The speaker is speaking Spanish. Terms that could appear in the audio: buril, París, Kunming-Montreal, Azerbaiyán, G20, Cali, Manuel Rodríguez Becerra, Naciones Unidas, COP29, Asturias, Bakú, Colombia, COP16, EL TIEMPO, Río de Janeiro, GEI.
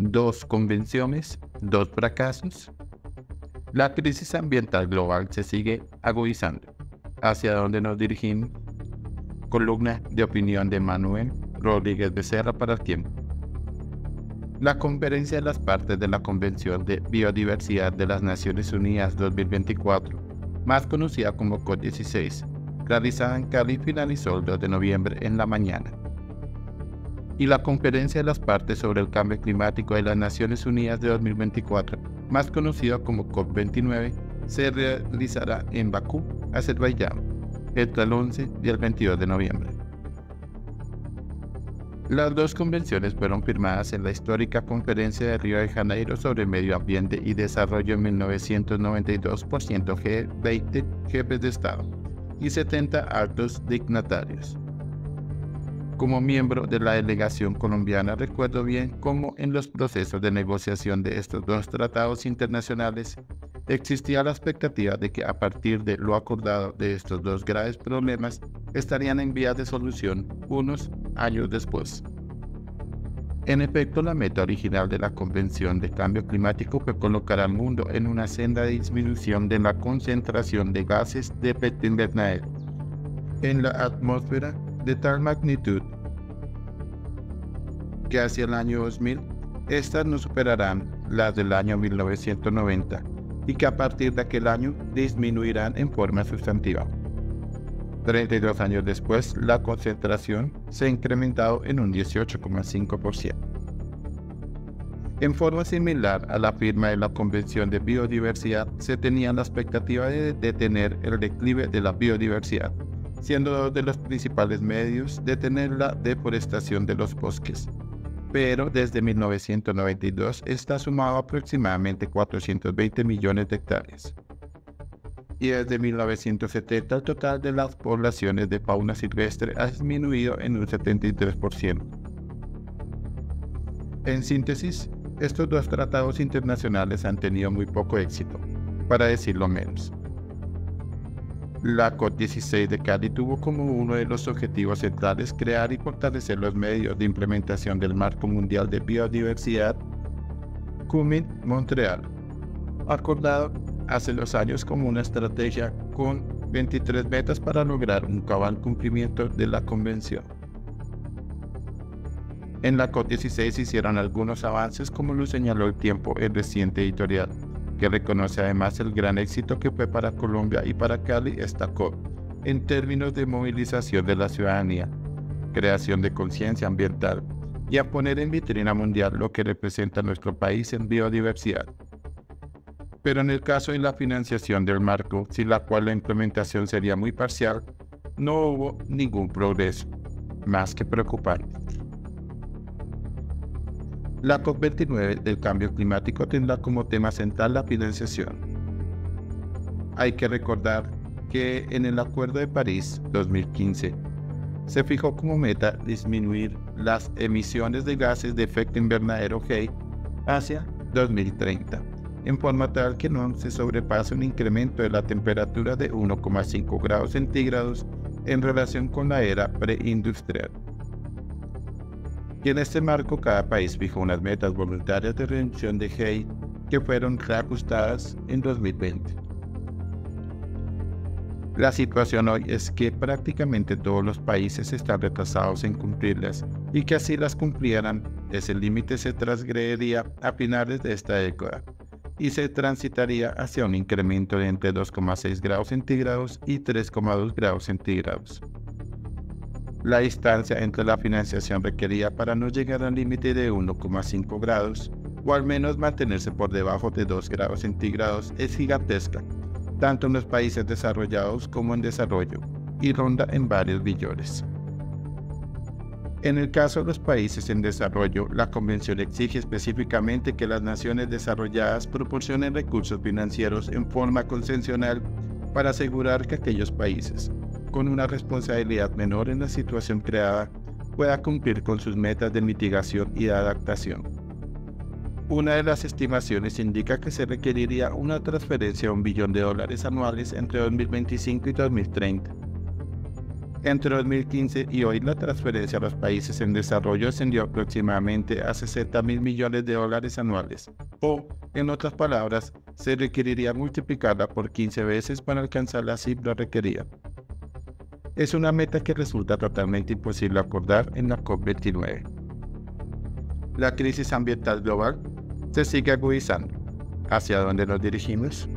dos convenciones, dos fracasos, la crisis ambiental global se sigue agudizando. Hacia donde nos dirigimos, columna de opinión de Manuel Rodríguez Becerra para el Tiempo. La Conferencia de las Partes de la Convención de Biodiversidad de las Naciones Unidas 2024, más conocida como COP16, realizada en Cali, finalizó el 2 de noviembre en la mañana. Y la Conferencia de las Partes sobre el Cambio Climático de las Naciones Unidas de 2024, más conocida como COP29, se realizará en Bakú, Azerbaiyán, entre el 11 y el 22 de noviembre. Las dos convenciones fueron firmadas en la histórica Conferencia de Río de Janeiro sobre Medio Ambiente y Desarrollo en 1992 por 100 G20 jefes de Estado y 70 altos dignatarios. Como miembro de la delegación colombiana, recuerdo bien cómo en los procesos de negociación de estos dos tratados internacionales existía la expectativa de que a partir de lo acordado de estos dos graves problemas estarían en vías de solución unos años después. En efecto, la meta original de la Convención de Cambio Climático fue colocar al mundo en una senda de disminución de la concentración de gases de efecto invernadero en la atmósfera de tal magnitud que hacia el año 2000 estas no superarán las del año 1990. Y que a partir de aquel año disminuirán en forma sustantiva. 32 años después, la concentración se ha incrementado en un 18,5%. En forma similar a la firma de la Convención de Biodiversidad, se tenía la expectativa de detener el declive de la biodiversidad, siendo dos de los principales medios detener la deforestación de los bosques. Pero desde 1992 está sumado aproximadamente 420 millones de hectáreas. Y desde 1970 el total de las poblaciones de fauna silvestre ha disminuido en un 73%. En síntesis, estos dos tratados internacionales han tenido muy poco éxito, para decirlo menos. La COP16 de Cali tuvo como uno de los objetivos centrales crear y fortalecer los medios de implementación del Marco Mundial de Biodiversidad Kunming-Montreal, acordado hace los años como una estrategia con 23 metas para lograr un cabal cumplimiento de la convención. En la COP16 se hicieron algunos avances, como lo señaló El Tiempo en reciente editorial, que reconoce además el gran éxito que fue para Colombia y para Cali esta COP en términos de movilización de la ciudadanía, creación de conciencia ambiental y a poner en vitrina mundial lo que representa nuestro país en biodiversidad. Pero en el caso de la financiación del marco, sin la cual la implementación sería muy parcial, no hubo ningún progreso, más que preocupante. La COP29 del cambio climático tendrá como tema central la financiación. Hay que recordar que en el Acuerdo de París 2015 se fijó como meta disminuir las emisiones de gases de efecto invernadero GEI hacia 2030, en forma tal que no se sobrepase un incremento de la temperatura de 1,5 grados centígrados en relación con la era preindustrial. Y en este marco, cada país fijó unas metas voluntarias de reducción de GEI que fueron reajustadas en 2020. La situación hoy es que prácticamente todos los países están retrasados en cumplirlas, y que así las cumplieran, ese límite se transgrediría a finales de esta década y se transitaría hacia un incremento de entre 2,6 grados centígrados y 3,2 grados centígrados. La distancia entre la financiación requerida para no llegar al límite de 1,5 grados, o al menos mantenerse por debajo de 2 grados centígrados, es gigantesca, tanto en los países desarrollados como en desarrollo, y ronda en varios billones. En el caso de los países en desarrollo, la Convención exige específicamente que las naciones desarrolladas proporcionen recursos financieros en forma concesional para asegurar que aquellos países, con una responsabilidad menor en la situación creada, pueda cumplir con sus metas de mitigación y de adaptación. Una de las estimaciones indica que se requeriría una transferencia de $1 billón anuales entre 2025 y 2030. Entre 2015 y hoy, la transferencia a los países en desarrollo ascendió aproximadamente a $60.000 millones anuales, o, en otras palabras, se requeriría multiplicarla por 15 veces para alcanzar la cifra requerida. Es una meta que resulta totalmente imposible acordar en la COP29. La crisis ambiental global se sigue agudizando. ¿Hacia dónde nos dirigimos?